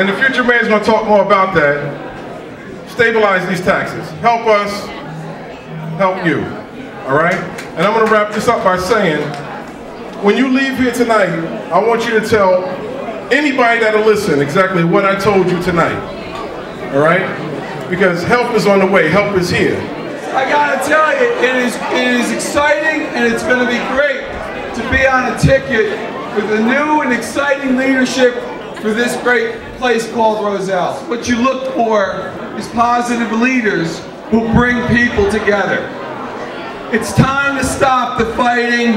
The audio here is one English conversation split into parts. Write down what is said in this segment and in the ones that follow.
and the future mayor's going to talk more about that, stabilize these taxes. Help us help you, all right? And I'm going to wrap this up by saying, when you leave here tonight, I want you to tell anybody that'll listen exactly what I told you tonight, all right? Because help is on the way, help is here. I gotta tell you, it is exciting, and it's gonna be great to be on a ticket with the new and exciting leadership for this great place called Roselle. What you look for is positive leaders who bring people together. It's time to stop the fighting.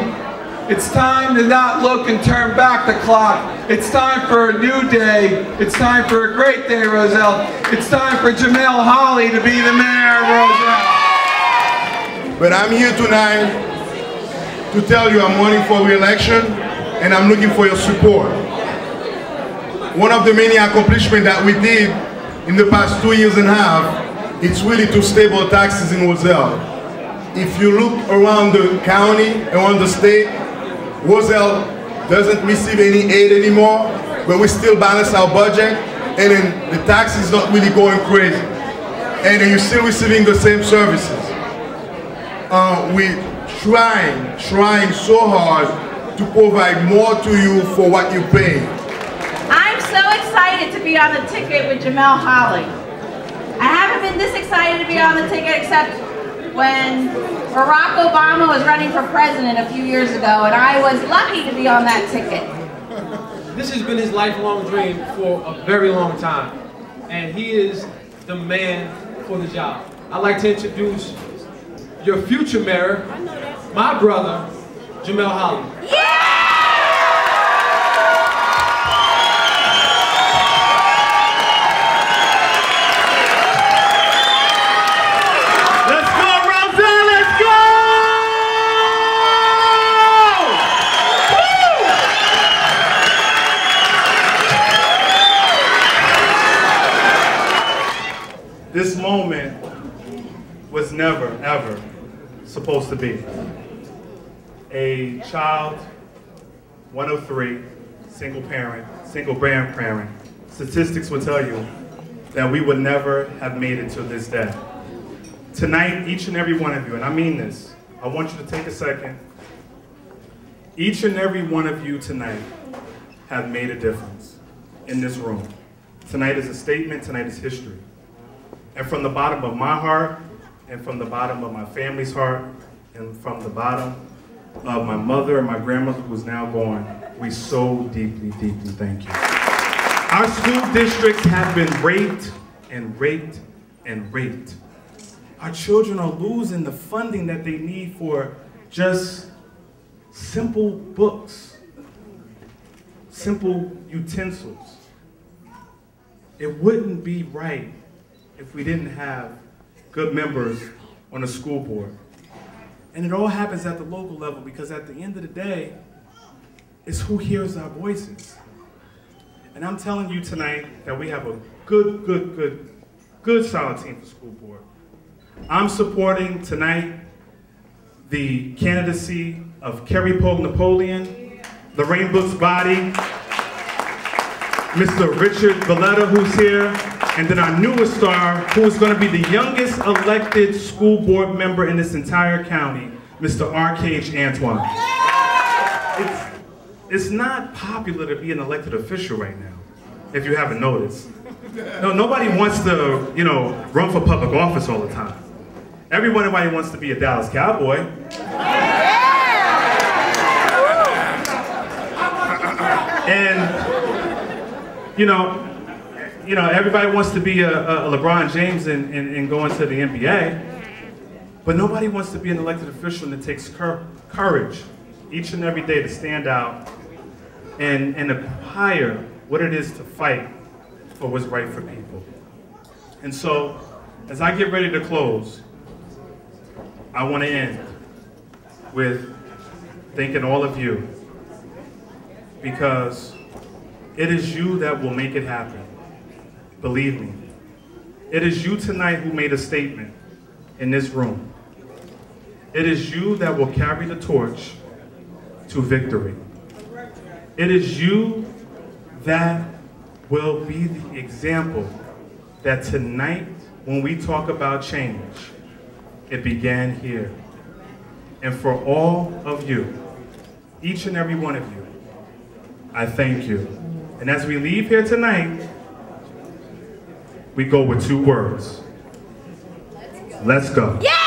It's time to not look and turn back the clock. It's time for a new day. It's time for a great day, Roselle. It's time for Jamel Holley to be the mayor of Roselle. But I'm here tonight to tell you I'm running for re-election and I'm looking for your support. One of the many accomplishments that we did in the past 2.5 years, it's really to stable taxes in Roselle. If you look around the county, around the state, Roselle doesn't receive any aid anymore, but we still balance our budget, and then the tax is not really going crazy. And then you're still receiving the same services. We're trying so hard to provide more to you for what you pay. I'm so excited to be on the ticket with Jamel Holley. I haven't been this excited to be on the ticket except when Barack Obama was running for president a few years ago, and I was lucky to be on that ticket. This has been his lifelong dream for a very long time, and he is the man for the job. I'd like to introduce your future mayor, my brother, Jamel Holley. Yeah! Let's go, Roselle, let's go! Woo! This moment was never, ever supposed to be. A child, one of three, single parent, single grandparent. Statistics would tell you that we would never have made it to this day. Tonight, each and every one of you, and I mean this, I want you to take a second. Each and every one of you tonight have made a difference in this room. Tonight is a statement, tonight is history. And from the bottom of my heart, and from the bottom of my family's heart, and from the bottom of my mother and my grandmother who's now gone, we so deeply, deeply thank you. Our school districts have been raped and raped and raped. Our children are losing the funding that they need for just simple books, simple utensils. It wouldn't be right if we didn't have good members on a school board. And it all happens at the local level because at the end of the day, it's who hears our voices. And I'm telling you tonight that we have a good solid team for school board. I'm supporting tonight the candidacy of Kerry Pope Napoleon, Lorraine Brooks' body, Mr. Richard Valletta, who's here, and then our newest star, who is gonna be the youngest elected school board member in this entire county, Mr. R. Cage Antoine. It's not popular to be an elected official right now, if you haven't noticed. No, nobody wants to, you know, run for public office all the time. Everybody wants to be a Dallas Cowboy. And, you know, everybody wants to be a LeBron James and go into the NBA, but nobody wants to be an elected official, and it takes courage each and every day to stand out and acquire what it is to fight for what's right for people. And so, as I get ready to close, I want to end with thanking all of you, because it is you that will make it happen. Believe me, it is you tonight who made a statement in this room. It is you that will carry the torch to victory. It is you that will be the example that tonight, when we talk about change, it began here. And for all of you, each and every one of you, I thank you. And as we leave here tonight, we go with two words. Let's go. Yeah!